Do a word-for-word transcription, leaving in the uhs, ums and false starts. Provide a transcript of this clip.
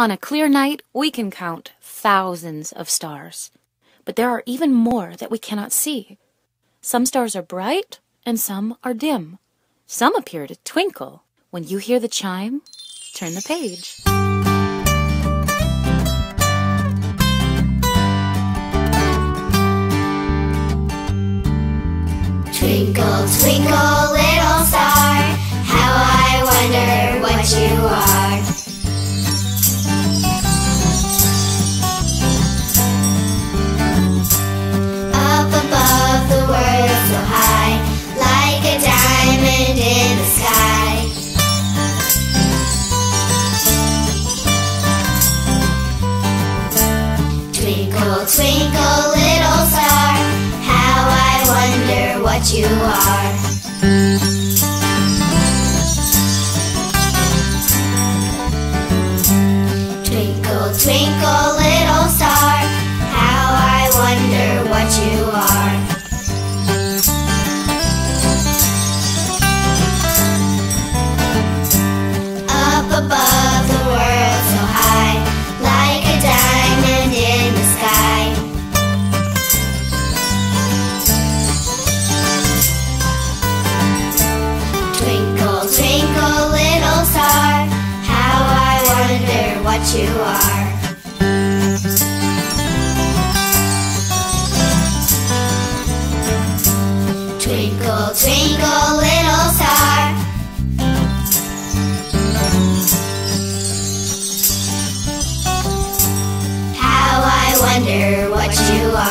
On a clear night, we can count thousands of stars, but there are even more that we cannot see. Some stars are bright and some are dim. Some appear to twinkle. When you hear the chime, turn the page. Twinkle, twinkle, little star, how I wonder what you are. Up above the world so high, like a diamond in the sky. Twinkle, twinkle, little star, how I wonder what you are. Twinkle, twinkle, little star, how I wonder what you are. Up above the world so high, like a diamond in the sky. Twinkle, twinkle, little star, how I wonder what you are. Twinkle, twinkle, little star. How I wonder what you are.